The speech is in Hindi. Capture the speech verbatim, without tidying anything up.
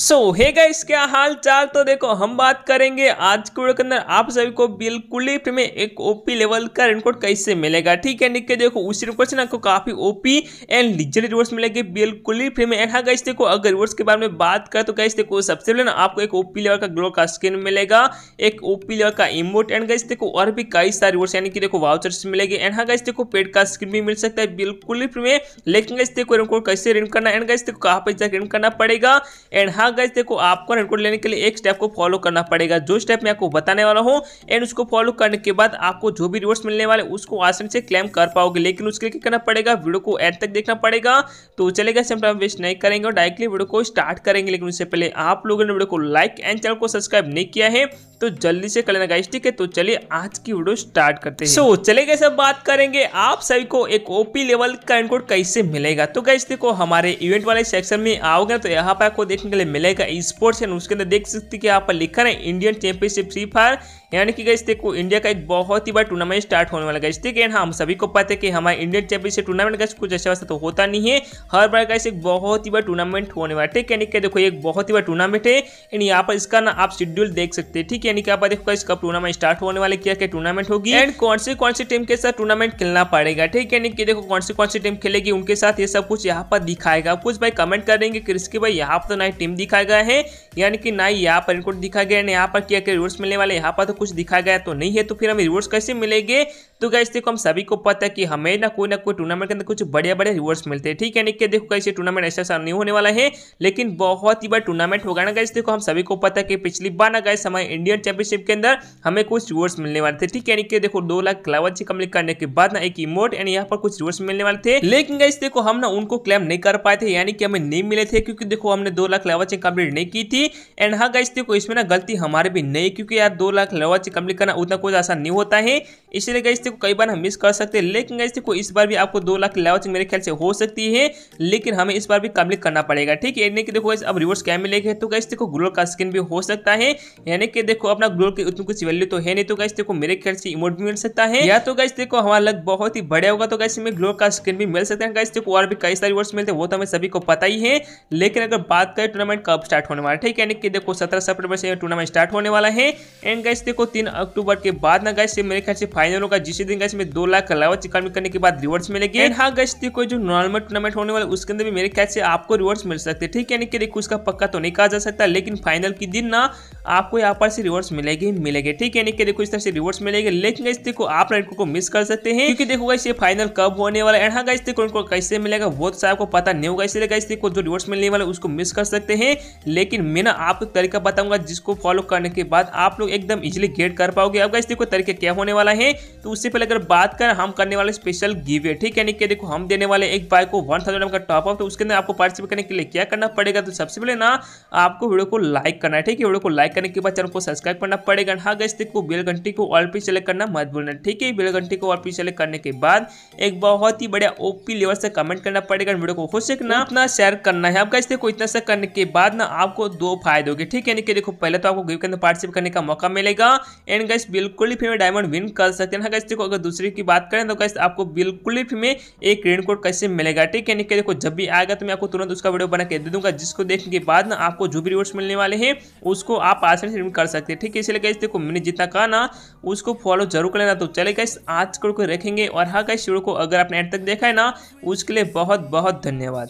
सो हे गाइस, क्या हाल चाल। तो देखो हम बात करेंगे आज के वीडियो के अंदर आप सभी को बिल्कुल ही फ्री में एक ओपी लेवल का रेन कोड कैसे मिलेगा, ठीक है। निक के देखो उसी रिवर्स ना आपको काफी ओपी एंड लीजेंडरी रिवर्स मिलेंगे बिल्कुल ही फ्री में। एंड हाँ गाइस देखो, अगर रिवर्स के बारे में बात करें तो गाइस देखो सबसे पहले ना आपको एक ओपी लेवल का ग्लो का स्किन मिलेगा, एक ओपी लेवल का इमोट एंड गाइस देखो और भी कई सारे रिवर्स यानी कि देखो वाउचर्स मिलेंगे। एंड हाँ गाइस देखो पेड का स्किन भी मिल सकता है बिल्कुल ही फ्री में। लेकिन गाइस देखो रेन कोड कैसे रिन करना एंड गाइस देखो कहां पे जाकर रिन करना पड़ेगा। एंड हाँ गाइस देखो आपको रेन कोड लेने के लिए एक स्टेप को फॉलो करना पड़ेगा, जो स्टेप मैं आपको बताने वाला हूं। एंड उसको फॉलो करने के बाद आपको जो भी रिवॉर्ड्स मिलने वाले उसको आसानी से क्लेम कर पाओगे। लेकिन उसके लिए क्या करना पड़ेगा, वीडियो को एंड तक देखना पड़ेगा। तो चलेगा हम टाइम वेस्ट नहीं करेंगे और डायरेक्टली वीडियो को स्टार्ट करेंगे। लेकिन उससे पहले आप लोगों ने वीडियो को लाइक एंड चैनल को सब्सक्राइब नहीं किया है तो जल्दी से कर लेना गाइस, ठीक है। तो चलिए आज की वीडियो स्टार्ट करते हैं। सो so, चले गाइस अब बात करेंगे आप सभी को एक ओपी लेवल का रेन कोड कैसे मिलेगा। तो गाइस देखो हमारे इवेंट वाले सेक्शन में आओगे तो यहाँ पर आपको देखने के लिए मिलेगा स्पोर्ट्स एंड उसके अंदर देख सकते हैं कि यहाँ पर लिखा है इंडियन चैंपियनशिप फ्री फायर, यानी कि गाइस देखो इंडिया का एक बहुत ही बड़ा टूर्नामेंट स्टार्ट होने वाला गाइस, ठीक है। हम सभी को पता है कि हमारे इंडियन चैंपियनशिप टूर्नामेंट गाइस कुछ अच्छा वैसा तो होता नहीं है, हर बार गाइस एक बहुत ही बड़ा टूर्नामेंट होने वाला, ठीक है। यानी कि देखो एक बहुत ही बड़ा टूर्नामेंट है एंड यहाँ पर इसका ना आप शेड्यूल देख सकते हैं, ठीक है। यानी कि आप देखो इसका टूर्नामेंट स्टार्ट होने वाले, क्या क्या टूर्नामेंट होगी एंड कौन सी कौन सी टीम के साथ टूर्नामेंट खेलना पड़ेगा, ठीक है। यानी कि देखो कौन सी कौन सी टीम खेलेगी उनके साथ ये सब कुछ यहाँ पर दिखाएगा। कुछ भाई कमेंट करेंगे कि रिस्की भाई यहाँ पर तो ना टीम दिखाया गया है, यानी कि ना ही यहाँ पर इनको दिखाया गया है, यहाँ पर क्या क्या रिवॉर्ड्स मिलने वाले, यहाँ पर तो कुछ दिखाया गया तो नहीं है। तो फिर हमें रिवॉर्ड्स कैसे मिलेंगे। तो गाइस देखो हम सभी को पता है कि हमें ना कोई ना कोई टूर्नामेंट के अंदर कुछ बढ़िया बढ़िया रिवॉर्ड्स मिलते हैं, ठीक है। निक के देखो गाइस ये टूर्नामेंट ऐसा ऐसा नहीं होने वाला है, लेकिन बहुत ही बड़ा टूर्नामेंट होगा ना गाइस। देखो हम सभी को पता है कि पिछली बार ना गाइस हमारे इंडियन चैंपियनशिप के अंदर हमें कुछ रिवॉर्ड्स मिलने वाले थे, ठीक है। निक के देखो दो लाख क्लावत से कम्प्लीट करने के बाद ना एक इमोट एंड यहाँ पर कुछ रिवॉर्ड्स मिलने वाले थे। लेकिन गाइस देखो हम ना उनको क्लेम नहीं कर पाए थे, यानी कि हमें नहीं मिले थे, क्योंकि देखो हमने दो लाख क्लावत से कम्प्लीट नहीं की थी। एंड हाँ गाइस देखो इसमें ना गलती हमारे भी नहीं, क्योंकि यार दो लाख क्लावत से कम्प्लीट करना उतना कुछ आसान नहीं होता है, इसलिए गाइस देखो कई बार हम मिस कर सकते हैं। लेकिन गाइस देखो इस बार भी आपको दो लाख क्लावचिंग मेरे ख्याल से हो सकती है, लेकिन हमें इस बार भी कम्प्लीट करना पड़ेगा, ठीक है। यानी कि देखो गाइस अब रिवॉर्ड्स क्या मिलेंगे, तो गाइस देखो ग्लोर का स्किन भी हो सकता है, यानी कि देखो अपना ग्लोर की उतनी कुछ वैल्यू तो है नहीं, तो गाइस देखो मेरे ख्याल से इमोट भी मिल सकता है, या तो गाइस देखो हमारा लक बहुत ही बढ़िया होगा तो गाइस हमें ग्लोर का स्किन भी मिल सकता है। गाइस देखो और भी कई सारे रिवॉर्ड्स मिलते हैं, वो तो हमें सभी को पता ही है। लेकिन अगर बात करें टूर्नामेंट कब स्टार्ट होने वाला, ठीक है। यानी कि देखो सत्रह सितंबर से टूर्नामेंट स्टार्ट होने वाला है एंड गाइस देखो तीन अक्टूबर के बाद ना गाइस मेरे ख्याल से फाइनल होगा, जिस दिन गाइस में दो लाख क्लावच कम्प्लीट करने के बाद रिवॉर्ड्स मिलेंगे। एंड हाँ गाइस देखो जो नॉर्मल टूर्नामेंट होने वाला उसके अंदर भी मेरे ख्याल से आपको रिवॉर्ड्स मिल सकते हैं, ठीक है। यानी कि देखो उसका पक्का तो नहीं कहा जा सकता, लेकिन फाइनल के दिन ना आपको यहाँ पर से रिवॉर्ड्स मिलेगी मिलेंगे ठीक है। यानी कि देखो इस तरह से रिवॉर्ड्स मिलेंगे। लेकिन गाइस देखो आप रेन कोड को मिस कर सकते हैं, क्योंकि देखो गाइस ये फाइनल कब होने वाला है एंड हाँ गाइस देखो रेन कोड कैसे मिलेगा वो तो आपको पता नहीं होगा, इसलिए गाइस देखो जो रिवॉर्ड्स मिलने वाला उसको मिस कर सकते हैं। लेकिन मैं ना आपको तरीका बताऊंगा जिसको फॉलो करने के बाद आप लोग एकदम इजिली गेट कर पाओगे। अब गाइस देखो तरीका क्या होने वाला है, तो उससे पहले अगर बात करें हम करने वाले स्पेशल गिवे, ठीक है। यानी कि देखो हम देने वाले एक बाइक को वन थाउजेंड का टॉप अप, तो उसके अंदर आपको पार्टिसिपेट करने के लिए क्या करना पड़ेगा। तो सबसे पहले ना आपको वीडियो को लाइक करना है, ठीक है। वीडियो को लाइक करने के बाद चैनल को सब्सक्राइब करना पड़ेगा। हाँ गाइस देखो बेल घंटी को ऑल पे सेलेक्ट करना मत भूलना, ठीक है। बेल घंटी को ऑल पे सेलेक्ट करने के बाद एक बहुत ही बढ़िया ओपी लेवल से कमेंट करना पड़ेगा, वीडियो को हो सकना अपना शेयर करना है। अब गाइस देखो इतना सा करने के बाद ना आपको दो फायदे होंगे, ठीक है। यानी कि देखो पहले तो आपको गिव के अंदर पार्टिसिपेट करने का मौका मिलेगा एंड गाइस बिल्कुल ही फ्री में डायमंड विन कर सकते हैं। गाइस देखो अगर दूसरी की बात करें तो गाइस आपको बिल्कुल ही फ्री में एक रेन कोड कैसे मिलेगा, ठीक है। यानी कि देखो जब भी आएगा तो मैं आपको तुरंत उसका वीडियो बना के दे दूंगा, जिसको देखने के बाद ना आपको जो भी रिवॉर्ड्स मिलने वाले हैं उसको आप आसानी से विन कर सकते हैं, ठीक है। इसलिए गाइस देखो मैंने जितना कहा ना उसको फॉलो जरूर कर लेना। तो चले गाइस आज को रखेंगे और हाँ गाइस वीडियो को अगर आपने एंड तक देखा है ना उसके लिए बहुत बहुत धन्यवाद।